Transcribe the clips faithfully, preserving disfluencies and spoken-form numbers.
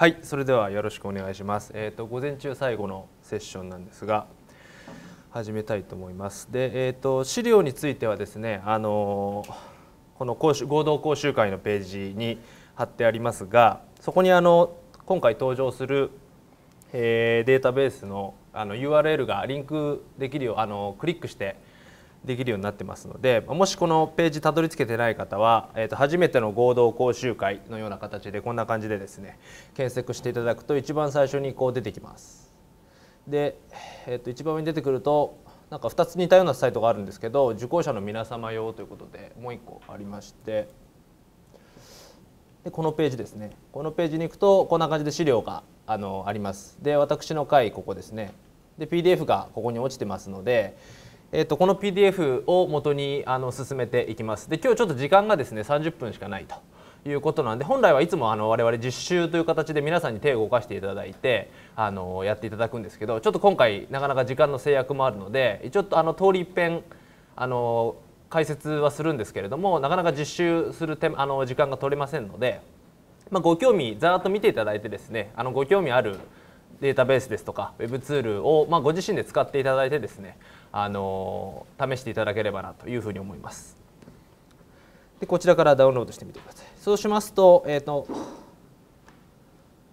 はい、それではよろしくお願いします。えっと午前中最後のセッションなんですが、始めたいと思います。で、えっと資料についてはですね、あのこの講習合同講習会のページに貼ってありますが、そこにあの今回登場する、えー、データベースのあの ユーアールエル がリンクできるよう、あのクリックしてできるようになってますので、もしこのページたどり着けてない方は、えーと、初めての合同講習会のような形でこんな感じでですね検索していただくと一番最初にこう出てきます。で、えーと、一番上に出てくるとなんかふたつ似たようなサイトがあるんですけど、受講者の皆様用ということでもういっこありまして、でこのページですね、このページに行くとこんな感じで資料があのあります。で、私の回ここですね。で ピーディーエフ がここに落ちてますので、えー、とこの ピーディーエフ を元にあの進めていきます。で、今日ちょっと時間がですねさんじゅっぷんしかないということなんで、本来はいつもあの我々実習という形で皆さんに手を動かしていただいてあのやっていただくんですけど、ちょっと今回なかなか時間の制約もあるので、ちょっとあの通り一遍あの解説はするんですけれども、なかなか実習する手あの時間が取れませんので、まあ、ご興味ざーっと見ていただいてですね、あのご興味あるデータベースですとか Web ツールをまあご自身で使っていただいてですね、あの試していただければなというふうに思います。でこちらからダウンロードしてみてください。そうしますと、えーと、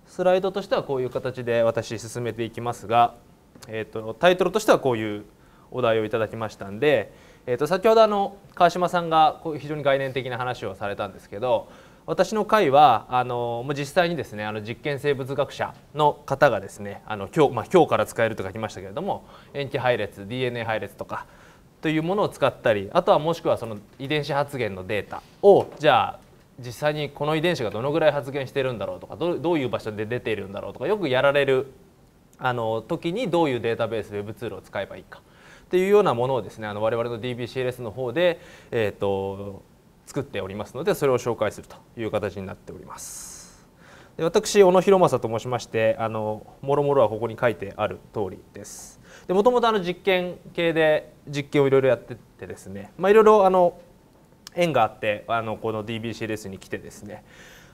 スライドとしてはこういう形で私進めていきますが、えーと、タイトルとしてはこういうお題をいただきましたんで、えーと、先ほどあの川島さんがこう非常に概念的な話をされたんですけど、私の会はあのもう実際にですねあの実験生物学者の方がですねあの今日、まあ、今日から使えると書きましたけれども、塩基配列 ディーエヌエー 配列とかというものを使ったり、あとはもしくはその遺伝子発現のデータをじゃあ実際にこの遺伝子がどのぐらい発現しているんだろうとか、ど、どういう場所で出ているんだろうとか、よくやられるあの時にどういうデータベース Web ツールを使えばいいかっていうようなものをですねあの我々の ディービーシーエルエス の方でえっと作っておりますので、それを紹介するという形になっております。で私小野博正と申しまして、あのもろもろはここに書いてある通りです。でもともとあの実験系で実験をいろいろやっててですね、まあいろいろあの縁があってあのこの ディービーシーエルエス に来てですね、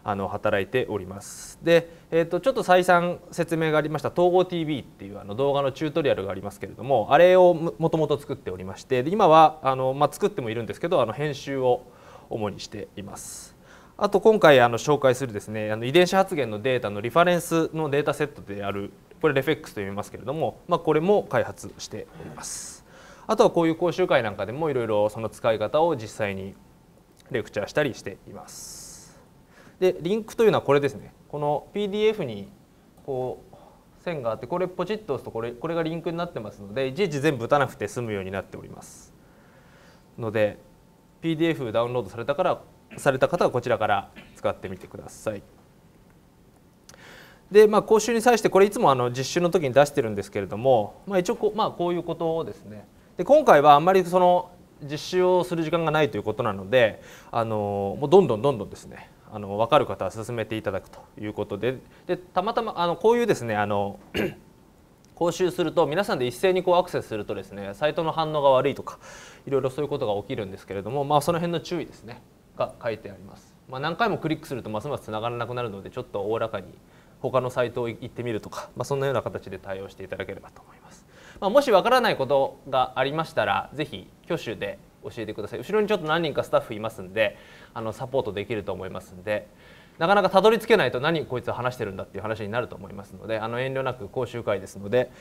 あの働いております。で、えっとちょっと再三説明がありました統合 ティーブイ っていうあの動画のチュートリアルがありますけれども、あれをもともと作っておりまして、で今はあのまあ作ってもいるんですけど、あの編集を主にしています。あと今回あの紹介するですね、あの遺伝子発現のデータのリファレンスのデータセットである、これ RefSeq と読みますけれども、まあ、これも開発しております。あとはこういう講習会なんかでもいろいろその使い方を実際にレクチャーしたりしています。でリンクというのはこれですね。この ピーディーエフ にこう線があって、これポチッと押すとこれこれがリンクになってますので、いちいち全部打たなくて済むようになっております。のでピーディーエフ ダウンロードされたからされた方はこちらから使ってみてください。で、まあ、講習に際してこれいつもあの実習の時に出してるんですけれども、まあ、一応こう、まあ、こういうことをですね。で今回はあんまりその実習をする時間がないということなので、あのもうどんどんどんどんですねあの分かる方は進めていただくということで、でたまたまあのこういうですねあの講習すると皆さんで一斉にこうアクセスするとですね、サイトの反応が悪いとかいろいろそういうことが起きるんですけれども、まあ、その辺の注意ですねが書いてあります。まあ、何回もクリックするとますますつながらなくなるので、ちょっと大らかに他のサイトを行ってみるとか、まあ、そんなような形で対応していただければと思います。まあ、もしわからないことがありましたらぜひ挙手で教えてください。後ろにちょっと何人かスタッフいますんで、あのサポートできると思いますんで。なかなかたどり着けないと何こいつは話してるんだっていう話になると思いますので、あの遠慮なく講習会ですので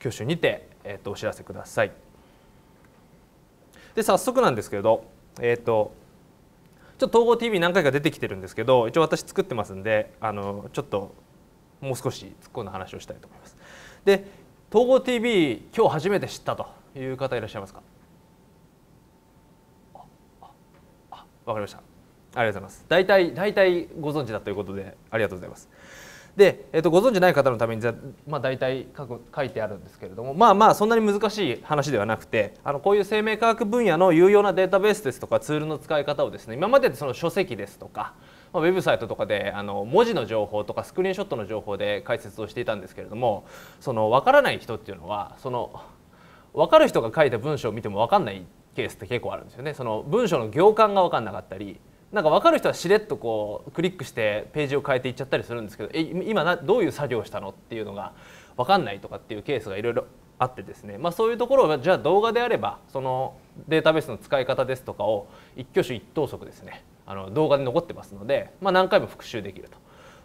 挙手にて、えー、とお知らせください。で早速なんですけれど、えー、とちょっと統合 ティーブイ 何回か出てきてるんですけど、一応私作ってますんで、あのちょっともう少し突っ込んだ話をしたいと思います。で統合 ティーブイ 今日初めて知ったという方いらっしゃいますか？ああわかりました。ありがとうございます。大体大体ご存知だということでありがとうございます。で、えっとご存知ない方のためにまあ大体書いてあるんですけれども、まあまあそんなに難しい話ではなくて、あのこういう生命科学分野の有用なデータベースですとかツールの使い方をですね、今までその書籍ですとか、まあ、ウェブサイトとかであの文字の情報とかスクリーンショットの情報で解説をしていたんですけれども、その分からない人っていうのはその分かる人が書いた文章を見ても分かんないケースって結構あるんですよね。その文章の行間が分かんなかったり。なんか分かる人はしれっとこうクリックしてページを変えていっちゃったりするんですけど、え今などういう作業をしたのっていうのが分かんないとかっていうケースがいろいろあってですね、まあ、そういうところはじゃあ動画であればそのデータベースの使い方ですとかを一挙手一投足ですね、あの動画で残ってますので、まあ、何回も復習できると、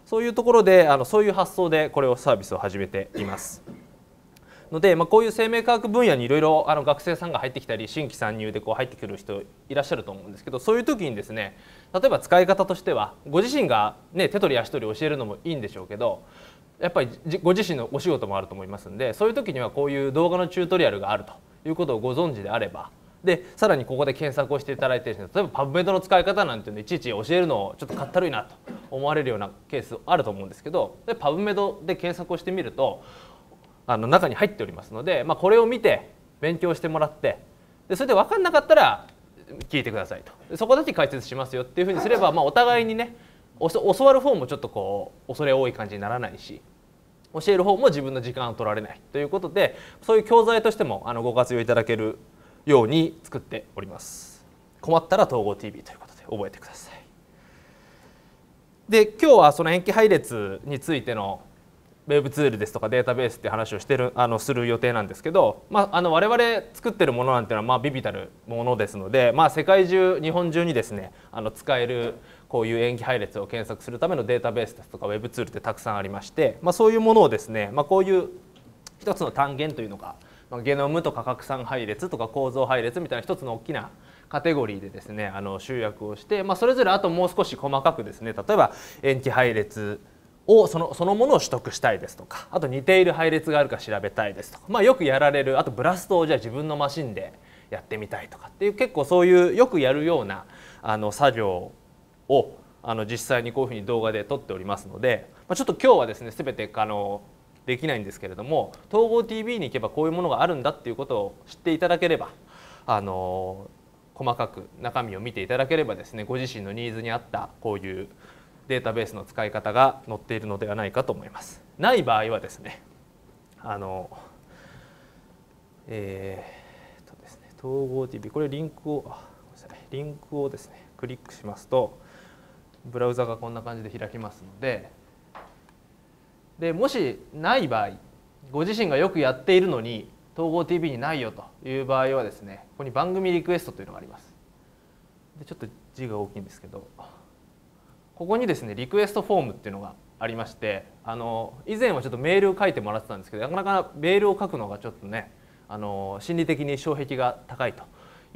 そういうところであのそういう発想でこれをサービスを始めています。ので、まあ、こういう生命科学分野にいろいろあの学生さんが入ってきたり新規参入でこう入ってくる人いらっしゃると思うんですけど、そういう時にですね、例えば使い方としてはご自身が、ね、手取り足取り教えるのもいいんでしょうけど、やっぱりご自身のお仕事もあると思いますんで、そういう時にはこういう動画のチュートリアルがあるということをご存知であれば、でさらにここで検索をしていただいて、例えば PubMed の使い方なんていうのいちいち教えるのをちょっとかったるいなと思われるようなケースあると思うんですけど、 PubMed で検索をしてみるとあの中に入っておりますので、まあ、これを見て勉強してもらって、でそれで分かんなかったら聞いてくださいと、そこだけ解説しますよっていうふうにすれば、まあ、お互いにね教わる方もちょっとこう恐れ多い感じにならないし、教える方も自分の時間を取られないということで、そういう教材としてもあのご活用いただけるように作っております。困ったら統合 ティーブイ ということで覚えてください。で今日はその塩基配列についてのウェブツールですとかデータベースって話をしてるあのする予定なんですけど、まあ、あの我々作ってるものなんていうのはまあ微々たるものですので、まあ、世界中日本中にですねあの使えるこういう塩基配列を検索するためのデータベースですとかウェブツールってたくさんありまして、まあ、そういうものをですね、まあ、こういう一つの単元というのがゲノムとか核酸配列とか構造配列みたいな一つの大きなカテゴリーでですねあの集約をして、まあ、それぞれあともう少し細かくですね、例えば塩基配列をそのそのものを取得したいですとか、あと似ている配列があるか調べたいですとか、まあ、よくやられるあとブラストをじゃあ自分のマシンでやってみたいとかっていう、結構そういうよくやるようなあの作業をあの実際にこういうふうに動画で撮っておりますので、まあ、ちょっと今日はですね全てあのできないんですけれども、統合 ティーブイ に行けばこういうものがあるんだっていうことを知っていただければ、あの細かく中身を見ていただければですね、ご自身のニーズに合ったこういうデータベースの使い方が載っているのではないかと思います。ない場合はですね、あの、えー、っとですね、統合 ティーブイ これリンクをあごめんなさいリンクをですねクリックしますとブラウザがこんな感じで開きますので、でもしない場合、ご自身がよくやっているのに統合 ティーブイ にないよという場合はですね、ここに番組リクエストというのがあります。でちょっと字が大きいんですけど。ここにですねリクエストフォームっていうのがありまして、あの以前はちょっとメールを書いてもらってたんですけど、なかなかメールを書くのがちょっとねあの心理的に障壁が高いと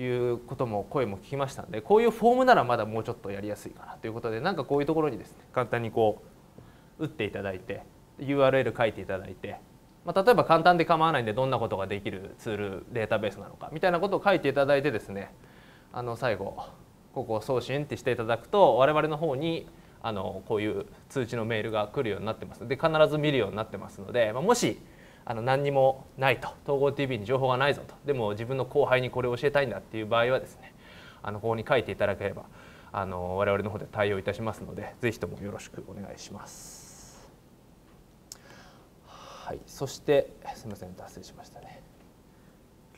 いうことも声も聞きましたので、こういうフォームならまだもうちょっとやりやすいかなということで、なんかこういうところにですね簡単にこう打っていただいて ユーアールエル 書いていただいて、まあ、例えば簡単で構わないんでどんなことができるツールデータベースなのかみたいなことを書いていただいてですね、あの最後ここを送信ってしていただくと我々の方にあのこういう通知のメールが来るようになってますので、必ず見るようになってますので、もしあの何にもないと統合 ティーブイ に情報がないぞと、でも自分の後輩にこれを教えたいんだっていう場合はですね、あのここに書いていただければあの我々の方で対応いたしますので、ぜひともよろしくお願いします。はい、そしてすみません達成しましたね。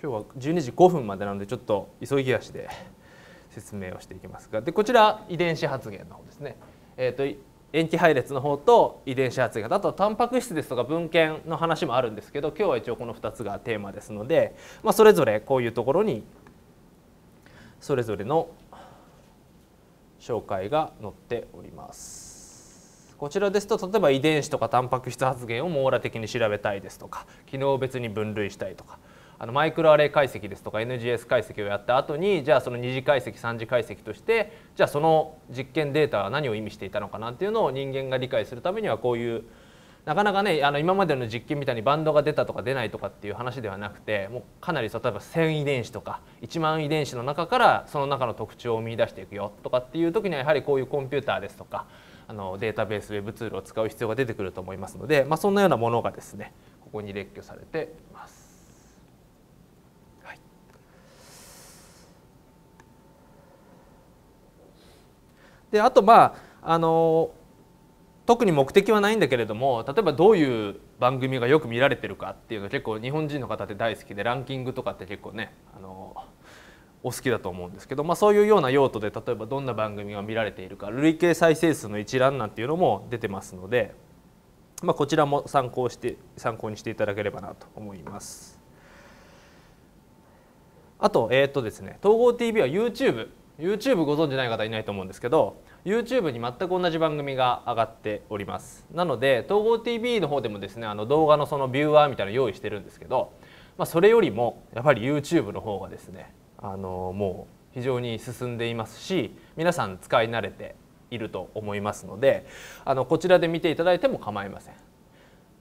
今日はじゅうにじごふんまでなのでちょっと急ぎ足で説明をしていきますが、でこちら遺伝子発現の方ですね、えー、と塩基配列の方と遺伝子発現、あとはタンパク質ですとか文献の話もあるんですけど、今日は一応このふたつがテーマですので、まあ、それぞれこういうところにそれぞれの紹介が載っております。こちらですと例えば遺伝子とかタンパク質発現を網羅的に調べたいですとか、機能別に分類したいとか、あのマイクロアレイ解析ですとか エヌジーエス 解析をやった後に、じゃあそのに次解析さん次解析として、じゃあその実験データは何を意味していたのかなっていうのを人間が理解するためには、こういうなかなかねあの今までの実験みたいにバンドが出たとか出ないとかっていう話ではなくて、もうかなり例えばせん遺伝子とかいちまん遺伝子の中からその中の特徴を見出していくよとかっていう時には、やはりこういうコンピューターですとかあのデータベースウェブツールを使う必要が出てくると思いますので、まあ、そんなようなものがですねここに列挙されています。であとまああの特に目的はないんだけれども、例えばどういう番組がよく見られてるかっていうのは結構日本人の方って大好きで、ランキングとかって結構ねあのお好きだと思うんですけど、まあ、そういうような用途で例えばどんな番組が見られているか累計再生数の一覧なんていうのも出てますので、まあ、こちらも参考して参考にしていただければなと思います。あと、えーっとですね、統合 ティーブイ は YouTube。YouTube ご存じない方いないと思うんですけど YouTube に全く同じ番組が上がっております。なので統合 ティーブイ の方でもですね、あの動画のそのビューアーみたいなの用意してるんですけど、まあ、それよりもやっぱり YouTube の方がですね、あのもう非常に進んでいますし、皆さん使い慣れていると思いますので、あのこちらで見ていただいても構いません。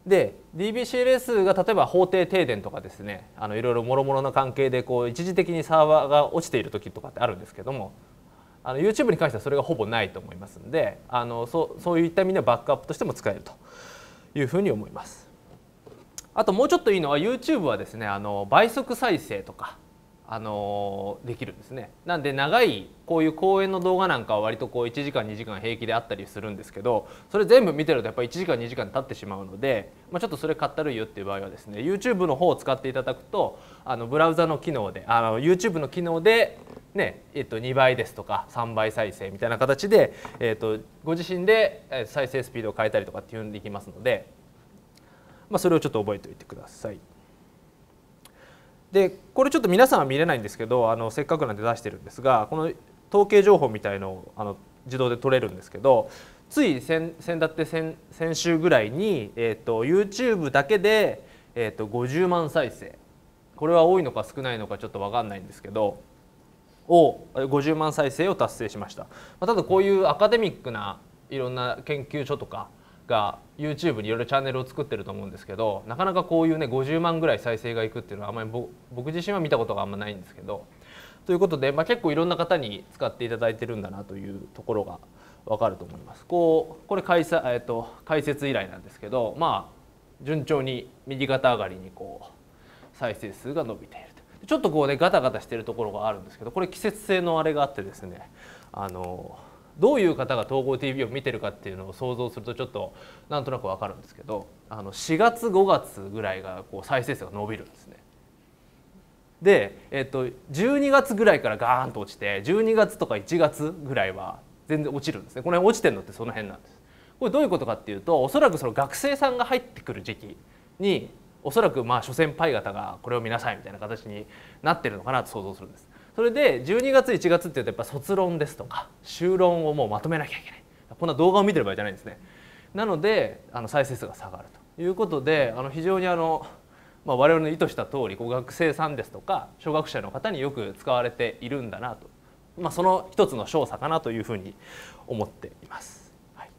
で ディービーシーエルエス が例えば法定停電とかですね、あのいろいろもろもろの関係でこう一時的にサーバーが落ちている時とかってあるんですけども、あの YouTube に関してはそれがほぼないと思いますので、あの そ, そういった意味ではバックアップとしても使えるというふうに思います。あともうちょっといいのは YouTube はですね、あの倍速再生とかあのできるんですね。なんで長いこういう講演の動画なんかは割とこういちじかんにじかん平気であったりするんですけど、それ全部見てるとやっぱりいちじかんにじかん経ってしまうので、まあ、ちょっとそれかったるいよっていう場合はですね YouTube の方を使っていただくと、あのブラウザの機能であの YouTube の機能で、ねえっと、にばいですとかさんばい再生みたいな形で、えっと、ご自身で再生スピードを変えたりとかっていうのできますので、まあ、それをちょっと覚えておいてください。でこれちょっと皆さんは見れないんですけど、あのせっかくなんで出してるんですが、この統計情報みたいのをあの自動で取れるんですけど、つい先だって 先, 先週ぐらいに、えー、と YouTube だけで、えー、とごじゅうまん再生、これは多いのか少ないのかちょっと分かんないんですけどをごじゅうまん再生を達成しました。まあ、ただこういうアカデミックないろんな研究所とかが YouTube にいろいろチャンネルを作ってると思うんですけど、なかなかこういうねごじゅうまんぐらい再生がいくっていうのはあまり僕自身は見たことがあんまないんですけど、ということで、まあ、結構いろんな方に使っていただいてるんだなというところがわかると思います。こうこれ解説、えっと、解説以来なんですけど、まあ順調に右肩上がりにこう再生数が伸びていると。ちょっとこうねガタガタしてるところがあるんですけど、これ季節性のあれがあってですね、あのどういう方が統合 ティーブイ を見てるかっていうのを想像するとちょっとなんとなく分かるんですけど、あのしがつごがつぐらいがこう再生数が伸びるんですね。で、えっと、じゅうにがつぐらいからガーンと落ちて、じゅうにがつとかいちがつぐらいは全然落ちるんですね。この辺落ちてるのってその辺なんです。これどういうことかっていうと、おそらくその学生さんが入ってくる時期におそらくまあ諸先輩方がこれを見なさいみたいな形になってるのかなと想像するんです。それでじゅうにがついちがつっていうとやっぱ卒論ですとか修論をもうまとめなきゃいけない、こんな動画を見てる場合じゃないんですね。なのであの再生数が下がるということで、あの非常にあの、まあ、我々の意図した通りこう学生さんですとか初学者の方によく使われているんだなと、まあ、その一つの証左かなというふうに思っています。はい、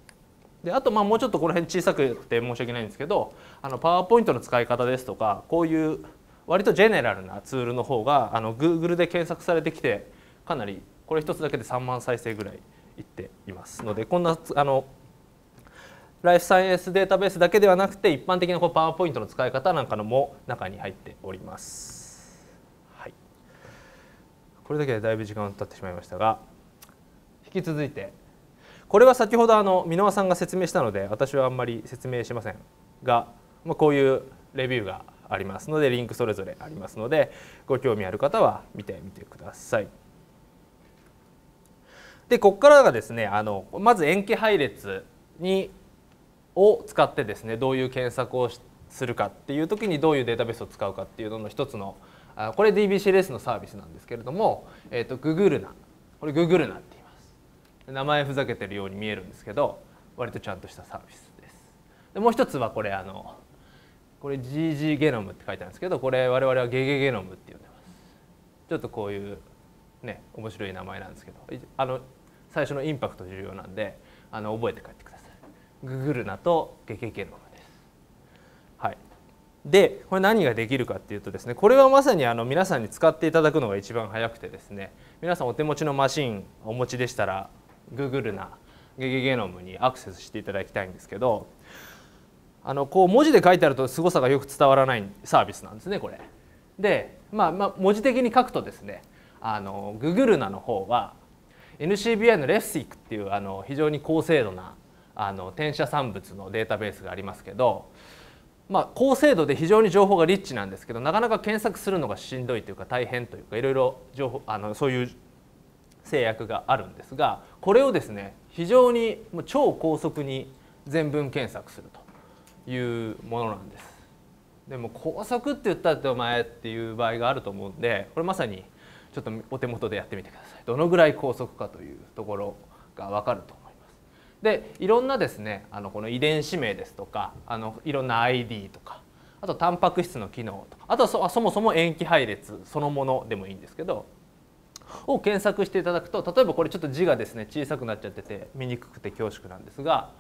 であとまあもうちょっとこの辺小さくて申し訳ないんですけど、あのパワーポイントの使い方ですとかこういう割とジェネラルなツールの方があの Google で検索されてきてかなりこれひとつだけでさんまん再生ぐらいいっていますので、こんなあのライフサイエンスデータベースだけではなくて一般的なこうパワーポイントの使い方なんかのも中に入っております。はい、これだけでだいぶ時間が経ってしまいましたが、引き続いてこれは先ほどあの箕輪さんが説明したので私はあんまり説明しませんが、まあ、こういうレビューがありますのでリンクそれぞれありますのでご興味ある方は見てみてください。でここからがですね、あのまず塩基配列にを使ってですねどういう検索をするかっていう時にどういうデータベースを使うかっていうのの一つのこれ ディービーシーエルエス のサービスなんですけれども、えー、と Google なこれ Google なって言います。名前ふざけてるように見えるんですけど割とちゃんとしたサービスです。でもう一つはこれあのこれ ジージー ゲノムって書いてあるんですけど、これ我々はゲゲゲノムって呼んでます。ちょっとこういうね面白い名前なんですけど、あの最初のインパクト重要なんであの覚えて帰ってください。ググルナとゲゲゲノムです。はい、でこれ何ができるかっていうとですね、これはまさにあの皆さんに使っていただくのが一番早くてですね、皆さんお手持ちのマシンお持ちでしたらググルナゲゲゲノムにアクセスしていただきたいんですけど、あのこう文字で書いてあるとすごさがよく伝わらないサービスなんですねこれ。で、まあ、まあ文字的に書くとですね、あの Google なの方は エヌシービーアイ の RefSeq っていうあの非常に高精度なあの転写産物のデータベースがありますけど、まあ、高精度で非常に情報がリッチなんですけど、なかなか検索するのがしんどいというか大変というか、いろいろ情報あのそういう制約があるんですが、これをですね非常に超高速に全文検索するというものなんです。でも高速って言ったってお前っていう場合があると思うんで、これまさにちょっとお手元でやってみてください。どのぐらい高速かというところが分かると思います。でいろんなですねあのこの遺伝子名ですとか、あのいろんな アイディー とか、あとタンパク質の機能とか、あとは そ, そもそも塩基配列そのものでもいいんですけどを検索していただくと、例えばこれちょっと字がですね小さくなっちゃってて見にくくて恐縮なんですが、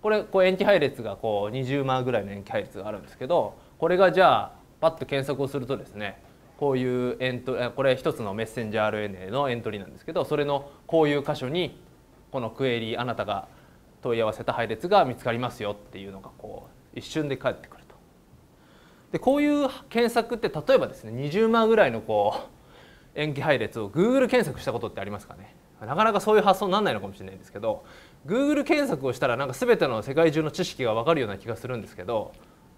これこう塩基配列がこうにじゅうまんぐらいの塩基配列があるんですけど、これがじゃあパッと検索をするとですね、こういうエントリー、これ一つのメッセンジャー アールエヌエー のエントリーなんですけど、それのこういう箇所にこのクエリー、あなたが問い合わせた配列が見つかりますよっていうのがこう一瞬で返ってくると。でこういう検索って例えばですねにじゅうまんぐらいのこう塩基配列を Google 検索したことってありますかね。なかなかそういう発想にならないのかもしれないんですけど、 Google 検索をしたらなんか全ての世界中の知識が分かるような気がするんですけど、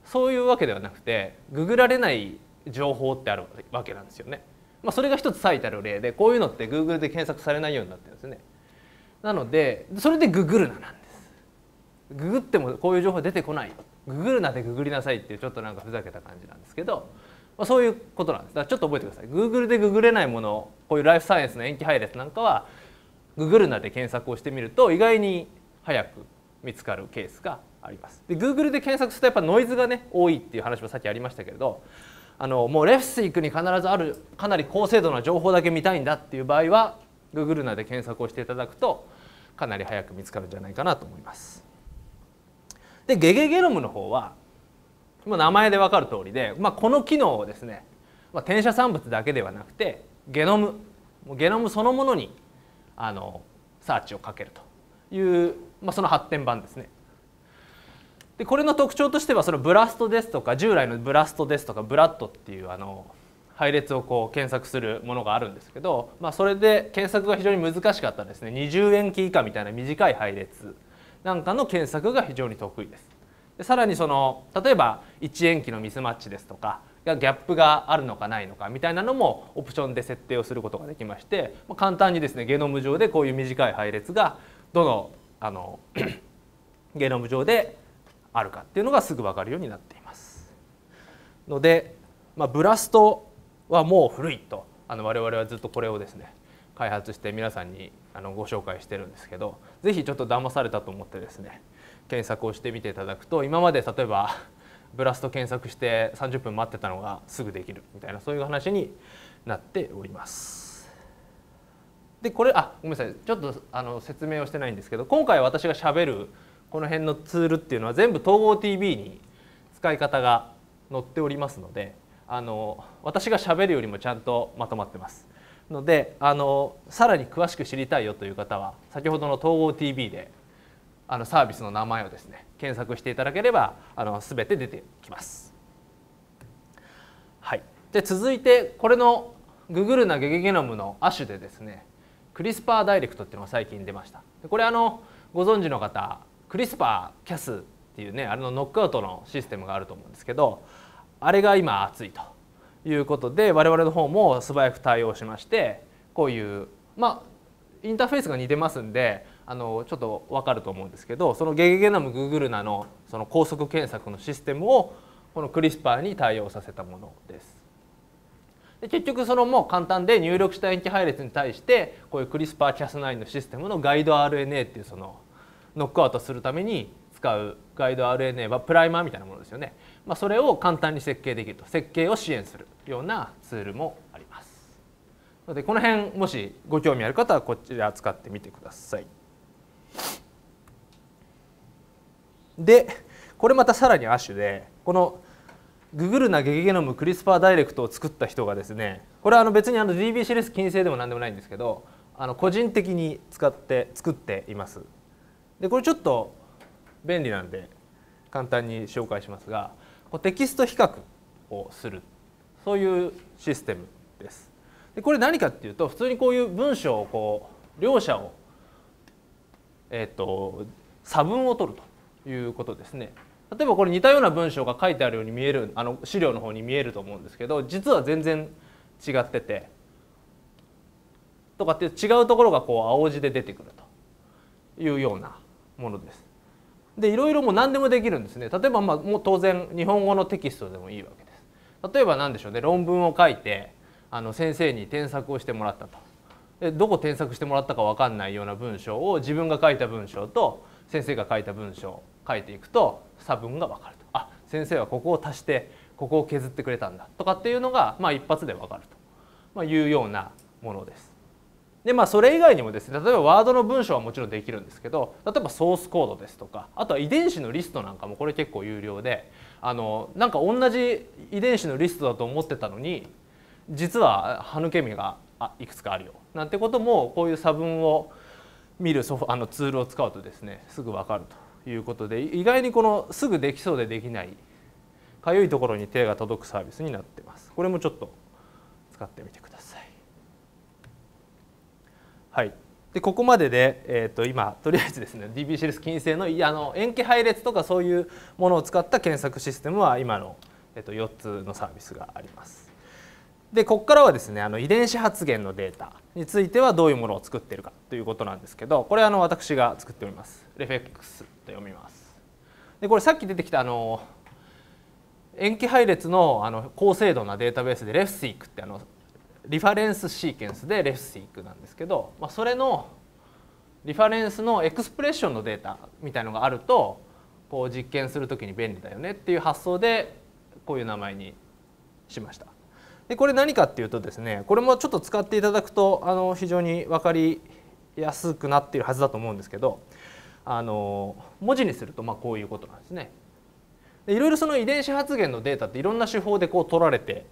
そういうわけではなくてググられない情報ってあるわけなんですよね。まあ、それが一つ最たる例で、こういうのって Google で検索されないようになってるんですね。なのでそれでググるななんです。ググってもこういう情報出てこない、ググるなでググりなさいっていうちょっとなんかふざけた感じなんですけど、まあ、そういうことなんです。だからちょっと覚えてください。 Google でググれないもの、こういうライフサイエンスの塩基配列なんかはググるなで検索をしてみると意外に早く見つかるケースがあります。で Google で検索するとやっぱノイズがね多いっていう話もさっきありましたけれど、あのもうRefSeqに必ずあるかなり高精度な情報だけ見たいんだっていう場合は Google なで検索をしていただくとかなり早く見つかるんじゃないかなと思います。でゲゲゲノムの方は名前で分かる通りで、まあ、この機能をですね、まあ、転写産物だけではなくてゲノムゲノムそのものにあのサーチをかけるという、まあ、その発展版ですね。でこれの特徴としてはそのブラストですとか、従来のブラストですとかブラッドっていうあの配列をこう検索するものがあるんですけど、まあ、それで検索が非常に難しかったですねにじゅうえんき以下みたいな短い配列なんかの検索が非常に得意です。でさらにその例えばいちえんきのミスマッチですとかギャップがあるのかないのかみたいなのもオプションで設定をすることができまして、まあ、簡単にですねゲノム上でこういう短い配列がどのあのゲノム上であるかっていうのがすぐ分かるようになっていますので、まあ、ブラストはもう古いとあの我々はずっとこれをですね開発して皆さんにあのご紹介してるんですけど、ぜひちょっと騙されたと思ってですね検索をしてみていただくと、今まで例えばブラスト検索してさんじゅっぷん待ってたのがすぐできるみたいな、そういう話になっております。でこれあごめんなさい、ちょっとあの説明をしてないんですけど、今回私がしゃべるこの辺のツールっていうのは全部統合 ティービー に使い方が載っておりますので、あの私がしゃべるよりもちゃんとまとまってますので、あのさらに詳しく知りたいよという方は先ほどの統合 ティービー であのサービスの名前をですね検索していただければあの全て出てきます。はい、で続いてこれの Google なゲゲゲノムの亜種でですねクリスパーダイレクトっていうのが最近出ました。これあのご存知の方クリスパーキャス っていうねあれのノックアウトのシステムがあると思うんですけど、あれが今熱いということで我々の方も素早く対応しまして、こういうまあインターフェースが似てますんであのちょっと分かると思うんですけど、そのゲゲゲノムグーグルなのその高速検索のシステムをこのクリスパーに対応させたものです。で結局そのもう簡単で入力した塩基配列に対してこういうクリスパーキャスナインのシステムのガイド アールエヌエー っていうそのノックアウトするために使うガイド アールエヌエー はプライマーみたいなものですよね、まあ、それを簡単に設計できると、設計を支援するようなツールもありますので、この辺もしご興味ある方はこちら使ってみてください。でこれまたさらに亜種で、この Google なゲゲゲノムクリスパーダイレクトを作った人がですね、これはあの別にあの ディービーシーエルエス 禁制でも何でもないんですけど、あの個人的に使って作っています。でこれちょっと便利なんで簡単に紹介しますが、テキスト比較をするそういうシステムです。でこれ何かっていうと、普通にこういう文章をこう両者をえっと差分を取るということですね。例えばこれ似たような文章が書いてあるように見える、あの資料の方に見えると思うんですけど、実は全然違っててとかっていう違うところがこう青字で出てくるというようなものです。でいろいろもう何でもできるんですね。例えばまあもう当然日本語のテキストでもいいわけです。例えば何でしょうね、論文を書いてあの先生に添削をしてもらったと。でどこ添削してもらったか分かんないような文章を自分が書いた文章と先生が書いた文章を書いていくと差分が分かると。あ、先生はここを足してここを削ってくれたんだとかっていうのがまあ一発で分かるというようなものです。でまあ、それ以外にもですね、例えばワードの文章はもちろんできるんですけど、例えばソースコードですとか、あとは遺伝子のリストなんかもこれ結構有料で、あのなんか同じ遺伝子のリストだと思ってたのに実は歯抜け目がいくつかあるよなんてことも、こういう差分を見るソフあのツールを使うとですねすぐ分かるということで、意外にこのすぐできそうでできないかゆいところに手が届くサービスになってます。これもちょっと使ってみてください。はい、でここまでで、えー、と今とりあえずですね ディービーシーエルエス 近世 の, あの塩基配列とかそういうものを使った検索システムは今の、えー、とよっつのサービスがあります。でここからはですねあの遺伝子発現のデータについてはどういうものを作っているかということなんですけど、これあの私が作っております RefSeq と読みます。でこれさっき出てきたあの塩基配列 の, あの高精度なデータベースで RefSeq ってあのリファレンスシーケンスで RefSeq なんですけど、まあ、それのリファレンスのエクスプレッションのデータみたいのがあるとこう実験するときに便利だよねっていう発想でこういう名前にしました。でこれ何かっていうとですね、これもちょっと使っていただくとあの非常に分かりやすくなっているはずだと思うんですけど、あの文字にするとまあこういうことなんですね。でいろいろその遺伝子発現のデータっていろんな手法でこう取られて、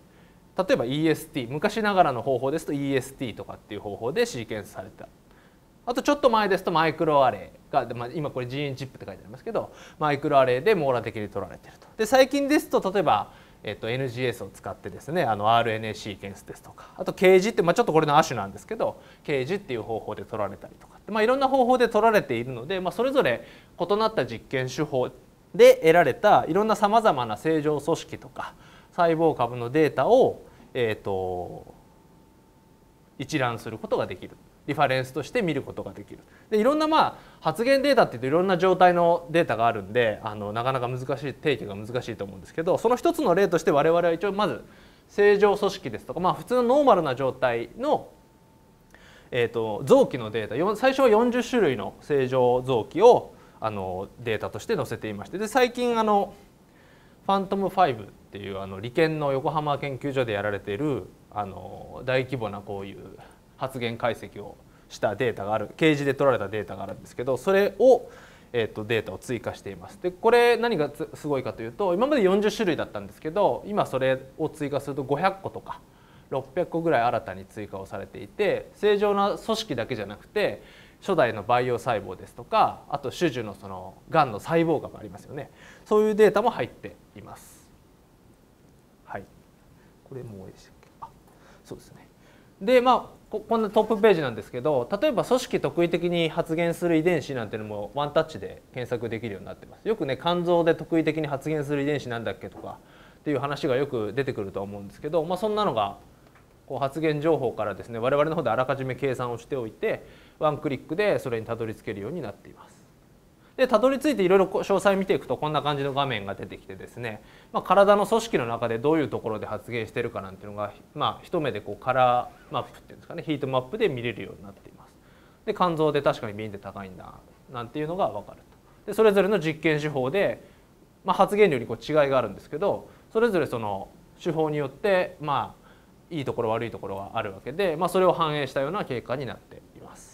例えば イーエスティー 昔ながらの方法ですと イーエスティー とかっていう方法でシーケンスされた、あとちょっと前ですとマイクロアレイが、まあ、今これジーンチップって書いてありますけどマイクロアレイで網羅的に取られていると。で最近ですと例えば、えっと、エヌジーエス を使ってですねあの アールエヌエー シーケンスですとか、あと ケージ って、まあ、ちょっとこれの亜種なんですけど ケージ っていう方法で取られたりとか、まあ、いろんな方法で取られているので、まあ、それぞれ異なった実験手法で得られたいろんなさまざまな正常組織とか細胞株のデータを、えー、と一覧することができる、リファレンスとして見ることができる。でいろんな、まあ、発現データっていうといろんな状態のデータがあるんであのなかなか難しい定義が難しいと思うんですけど、その一つの例として我々は一応まず正常組織ですとか、まあ、普通のノーマルな状態の、えー、と臓器のデータ、最初はよんじゅう種類の正常臓器をあのデータとして載せていまして、で最近あのファントムファイブっていうあの理研の横浜研究所でやられているあの大規模なこういう発現解析をしたデータがある、ケージで取られたデータがあるんですけど、それを、えー、とデータを追加しています。でこれ何がすごいかというと、今までよんじゅう種類だったんですけど今それを追加するとごひゃっことかろっぴゃっこぐらい新たに追加をされていて、正常な組織だけじゃなくて初代の培養細胞ですとか、あと種々のそのがんの細胞がありますよね、そういうデータも入っています。はい、これも多いでしたっけ。あ、そうですね。でまあ こ, こんなトップページなんですけど、例えば組織特異的に発現する遺伝子なんていうのもワンタッチで検索できるようになってます。よくね、肝臓で特異的に発現する遺伝子なんだっけとかっていう話がよく出てくると思うんですけど、まあ、そんなのがこう発現情報からですね我々の方であらかじめ計算をしておいてワンクリックでそれにたどり着けるようになっています。でたどり着いていろいろ詳細見ていくとこんな感じの画面が出てきてですね、まあ、体の組織の中でどういうところで発現してるかなんていうのが、まあ、一目でこうカラーマップっていうんですかね、ヒートマップで見れるようになっています。で肝臓で確かにビンって高いんだなんていうのが分かると。でそれぞれの実験手法で、まあ、発現量にこう違いがあるんですけど、それぞれその手法によってまあいいところ悪いところがあるわけで、まあ、それを反映したような結果になっています。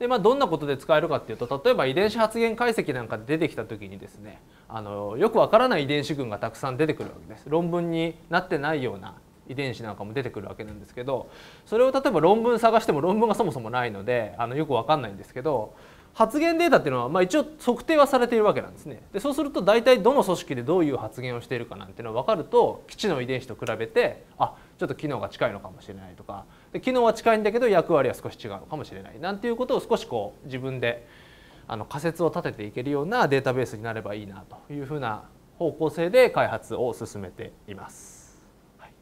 でまあ、どんなことで使えるかっていうと、例えば遺伝子発現解析なんかで出てきた時にですねあのよくわからない遺伝子群がたくさん出てくるわけです。論文になってないような遺伝子なんかも出てくるわけなんですけど、それを例えば論文探しても論文がそもそもないのであのよくわかんないんですけど、発現データっていうのはまあ一応測定はされているわけなんですね。でそうすると大体どの組織でどういう発現をしているかなんていうのが分かると、基地の遺伝子と比べてあちょっと機能が近いのかもしれないとか、で機能は近いんだけど役割は少し違うのかもしれないなんていうことを少しこう自分であの仮説を立てていけるようなデータベースになればいいなというふうな方向性で開発を進めています。はい、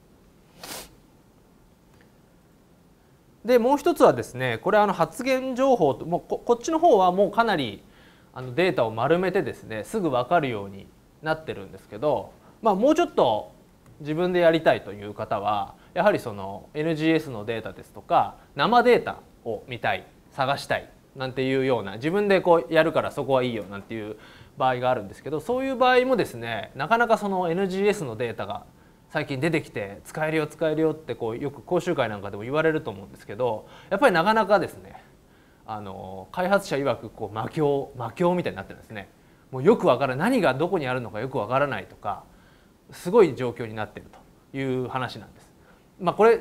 でもう一つはですね、これはあの発現情報ともう こ, こっちの方はもうかなりあのデータを丸めてですねすぐ分かるようになってるんですけど、まあ、もうちょっと自分でやりたいという方はやはりその エヌジーエス のデータですとか生データを見たい探したいなんていうような自分でこうやるからそこはいいよなんていう場合があるんですけど、そういう場合もですねなかなかその エヌジーエス のデータが最近出てきて使えるよ使えるよってこうよく講習会なんかでも言われると思うんですけど、やっぱりなかなかですねあの開発者曰くこう魔境魔境みたいになってるんですね。もうよくわからない何がどこにあるのかよくわからないとかすごい状況になっているという話なんです。まあ、これ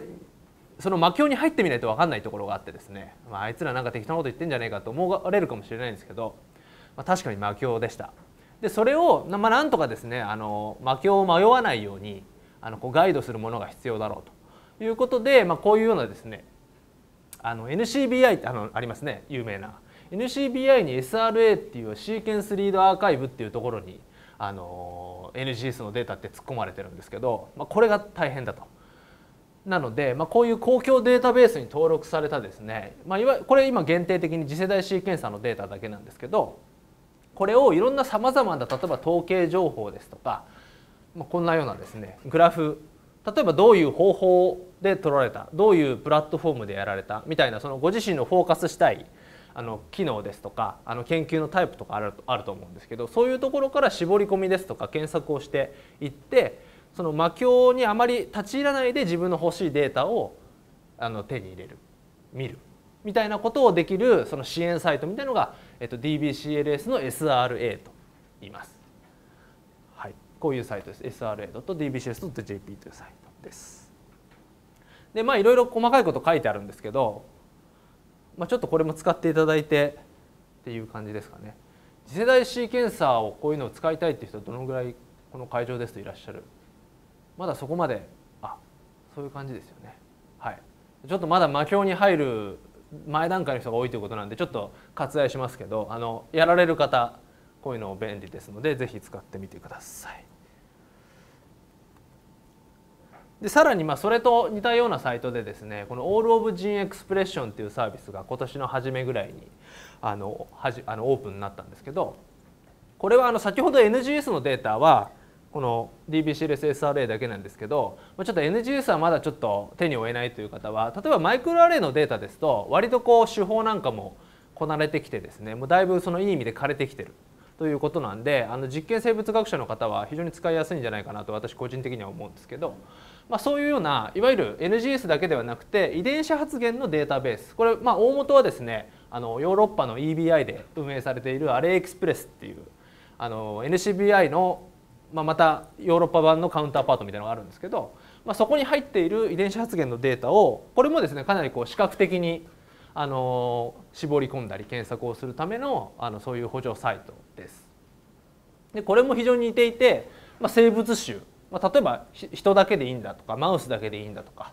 その魔境に入ってみないと分かんないところがあってですね、まあ、あいつらなんか適当なこと言ってんじゃねえかと思われるかもしれないんですけど、まあ、確かに魔境でした。でそれを、まあ、なんとかですねあの魔境を迷わないようにあのこうガイドするものが必要だろうということで、まあ、こういうようなですねあの エヌシービーアイ ってあのありますね有名な エヌシービーアイ に エスアールエー っていうシーケンスリードアーカイブっていうところにあの エヌジーエス のデータって突っ込まれてるんですけど、まあ、これが大変だと。なので、まあ、こういう公共データベースに登録されたですね、まあ、いわこれ今限定的に次世代シーケンサーのデータだけなんですけど、これをいろんなさまざまな例えば統計情報ですとか、まあ、こんなようなですねグラフ例えばどういう方法で取られたどういうプラットフォームでやられたみたいなそのご自身のフォーカスしたいあの機能ですとかあの研究のタイプとかある、あると思うんですけど、そういうところから絞り込みですとか検索をしていってその魔境にあまり立ち入らないで自分の欲しいデータをあの手に入れる見るみたいなことをできるその支援サイトみたいなのが、えっと、ディービーシーエルエス の エスアールエー と言います。はい、こういうサイトです。エスアールエードットディービーシーエルエスドットジェーピー というサイトです。でまあいろいろ細かいこと書いてあるんですけど、まあ、ちょっとこれも使っていただいてっていう感じですかね。次世代シーケンサーをこういうのを使いたいっていう人はどのぐらいこの会場ですといらっしゃる？まだそこまであそういう感じですよね。はい、ちょっとまだ魔境に入る前段階の人が多いということなんでちょっと割愛しますけど、あのやられる方こういうの便利ですのでぜひ使ってみてください。でさらにまあそれと似たようなサイトでですねこの AllOfGeneExpression というサービスが今年の初めぐらいにあのはじあのオープンになったんですけど、これはあの先ほど エヌジーエス のデータはこの ディービーシーエルエスエスアールエー だけなんですけど、ちょっと エヌジーエス はまだちょっと手に負えないという方は例えばマイクロアレイのデータですと割とこう手法なんかもこなれてきてですねもうだいぶそのいい意味で枯れてきてるということなんで、あの実験生物学者の方は非常に使いやすいんじゃないかなと私個人的には思うんですけど、まあ、そういうようないわゆる エヌジーエス だけではなくて遺伝子発現のデータベース、これまあ大元はですねあのヨーロッパの イービーアイ で運営されている ArrayExpress っていうあの エヌシービーアイ の、まあ、またヨーロッパ版のカウンターパートみたいなのがあるんですけど、まあ、そこに入っている遺伝子発現のデータをこれもですねかなりこう視覚的にあの絞り込んだり検索をするためのあのそういう補助サイトです。でこれも非常に似ていて、まあ、生物種、まあ、例えば人だけでいいんだとかマウスだけでいいんだとか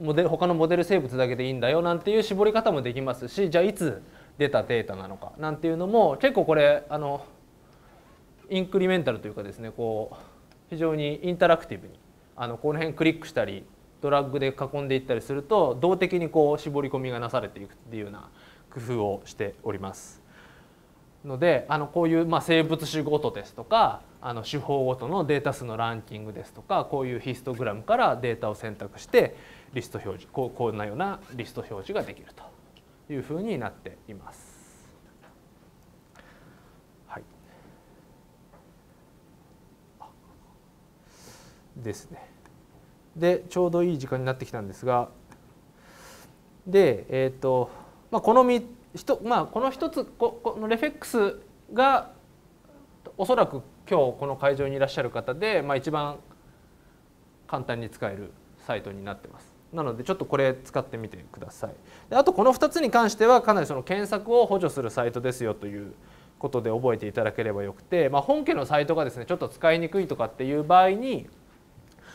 モデル他のモデル生物だけでいいんだよなんていう絞り方もできますし、じゃあいつ出たデータなのかなんていうのも結構これあのインクリメンタルというかですねこう非常にインタラクティブにあのこの辺クリックしたりドラッグで囲んでいったりすると動的にこう絞り込みがなされていくっていうような工夫をしておりますので、あのこういうまあ生物種ごとですとかあの手法ごとのデータ数のランキングですとかこういうヒストグラムからデータを選択してリスト表示こうこんなようなリスト表示ができるというふうになっています。はい、ですね。でちょうどいい時間になってきたんですが、で、えーとまあ、このひとつこのレフェックスがおそらく今日この会場にいらっしゃる方で、まあ、一番簡単に使えるサイトになってます。なのでちょっとこれ使ってみてください。であとこのふたつに関してはかなりその検索を補助するサイトですよということで覚えていただければよくて、まあ、本家のサイトがですねちょっと使いにくいとかっていう場合に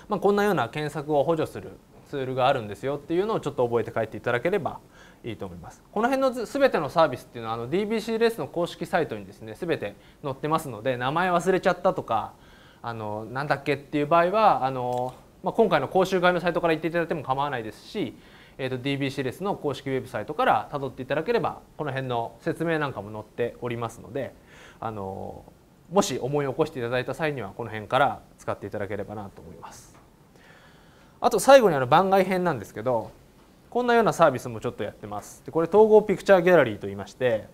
まあこんなような検索を補助するツールがあるんですよっていうのをちょっと覚えて帰っていただければいいと思います。この辺のすべてのサービスっていうのはあの ディービーシーエルエス の公式サイトにですねすべて載ってますので、名前忘れちゃったとかあのなんだっけっていう場合はあの、まあ、今回の講習会のサイトから行っていただいても構わないですし、えーと ディービーシーエルエス の公式ウェブサイトから辿っていただければこの辺の説明なんかも載っておりますので、あのもし思い起こしていただいた際にはこの辺から使っていただければなと思います。あと最後にあの番外編なんですけど、こんなようなサービスもちょっとやってます。でこれ統合ピクチャーギャラリーと言いまして、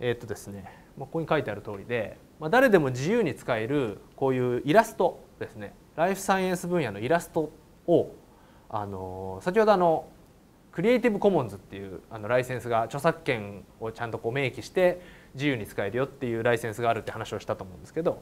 えーっとですね、ここに書いてある通りで、まあ、誰でも自由に使えるこういうイラストですね、ライフサイエンス分野のイラストをあの先ほどあのクリエイティブコモンズっていうあのライセンスが著作権をちゃんとこう明記して自由に使えるよっていうライセンスがあるって話をしたと思うんですけど、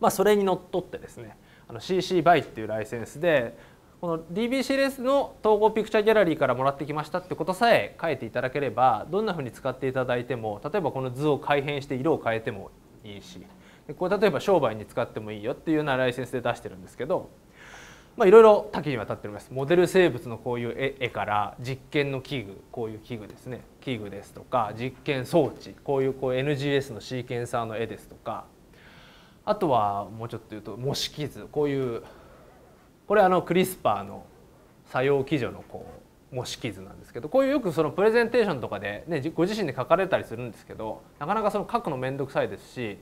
まあ、それにのっとってですねあの シーシービーアイ っていうライセンスでこの ディービーシーエルエス の統合ピクチャーギャラリーからもらってきましたってことさえ書いていただければ、どんなふうに使っていただいても例えばこの図を改変して色を変えてもいいし、これ例えば商売に使ってもいいよっていうようなライセンスで出してるんですけど、まあいろいろ多岐にわたっております。モデル生物のこういう絵から実験の器具、こういう器具ですね、器具ですとか実験装置、こういうこう エヌジーエス のシーケンサーの絵ですとか、あとはもうちょっと言うと模式図、こういうこれあのクリスパーの作用基準のこう模式図なんですけど、こういうよくそのプレゼンテーションとかで、ね、ご自身で書かれたりするんですけど、なかなかその書くの面倒くさいですし、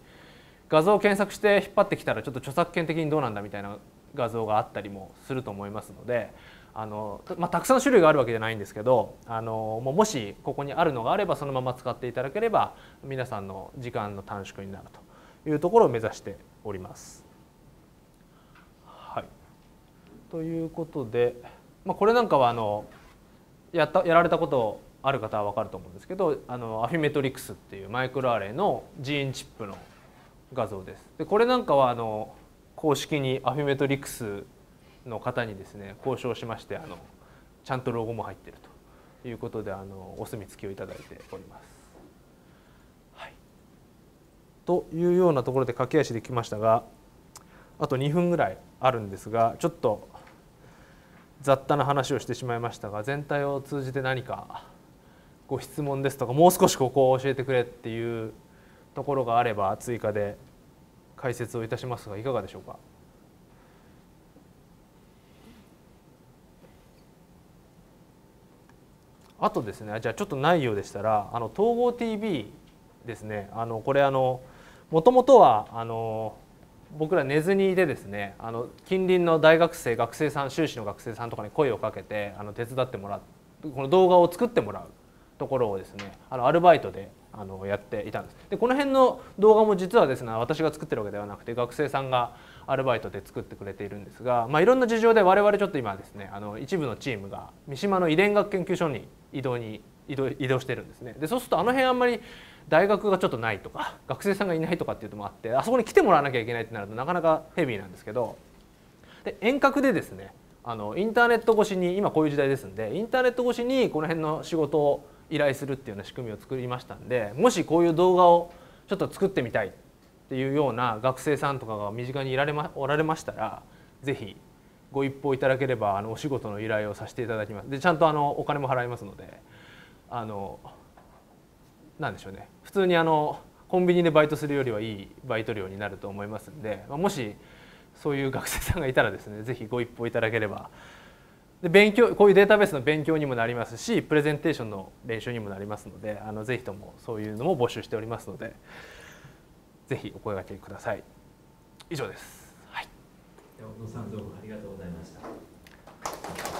画像を検索して引っ張ってきたらちょっと著作権的にどうなんだみたいな画像があったりもすると思いますので、あの、まあ、たくさん種類があるわけじゃないんですけど、あのもしここにあるのがあればそのまま使っていただければ皆さんの時間の短縮になるというところを目指しております。ということで、まあ、これなんかはあの やった、やられたことある方は分かると思うんですけど、あのアフィメトリクスっていうマイクロアレイのジーンチップの画像です。でこれなんかはあの公式にアフィメトリクスの方にですね交渉しまして、あのちゃんとロゴも入ってるということで、あのお墨付きをいただいております。はい、というようなところで駆け足できましたが、あとにふんぐらいあるんですが、ちょっと雑多な話をしてしまいましたが、全体を通じて何かご質問ですとか、もう少しここを教えてくれっていうところがあれば追加で解説をいたしますが、いかがでしょうか。あとですね、じゃあちょっとないようでしたら、あの統合 ティービー ですね、あのこれあのもともとはあの僕ら寝ずにでですね、あの近隣の大学生学生さん、修士の学生さんとかに声をかけて、あの手伝ってもらう、この動画を作ってもらうところをですね、あのアルバイトであのやっていたんです。でこの辺の動画も実はですね、私が作ってるわけではなくて学生さんがアルバイトで作ってくれているんですが、まあ、いろんな事情で我々ちょっと今ですね、あの一部のチームが三島の遺伝学研究所に移動に移動、移動してるんですね。でそうするとあの辺あんまり大学がちょっとないとか学生さんがいないとかっていうのもあって、あそこに来てもらわなきゃいけないってなるとなかなかヘビーなんですけど、で遠隔でですね、あのインターネット越しに、今こういう時代ですんでインターネット越しにこの辺の仕事を依頼するっていうような仕組みを作りましたんで、もしこういう動画をちょっと作ってみたいっていうような学生さんとかが身近にいられま、おられましたら、ぜひご一報いただければあのお仕事の依頼をさせていただきます。でちゃんとあのお金も払いますので、あのなんでしょうね、普通にあのコンビニでバイトするよりはいいバイト料になると思いますんで、もしそういう学生さんがいたらですね、ぜひご一報いただければ、で勉強、こういうデータベースの勉強にもなりますし、プレゼンテーションの練習にもなりますので、あのぜひともそういうのも募集しておりますので、ぜひお声掛けください。以上です。はい、山本さん、どうもありがとうございました。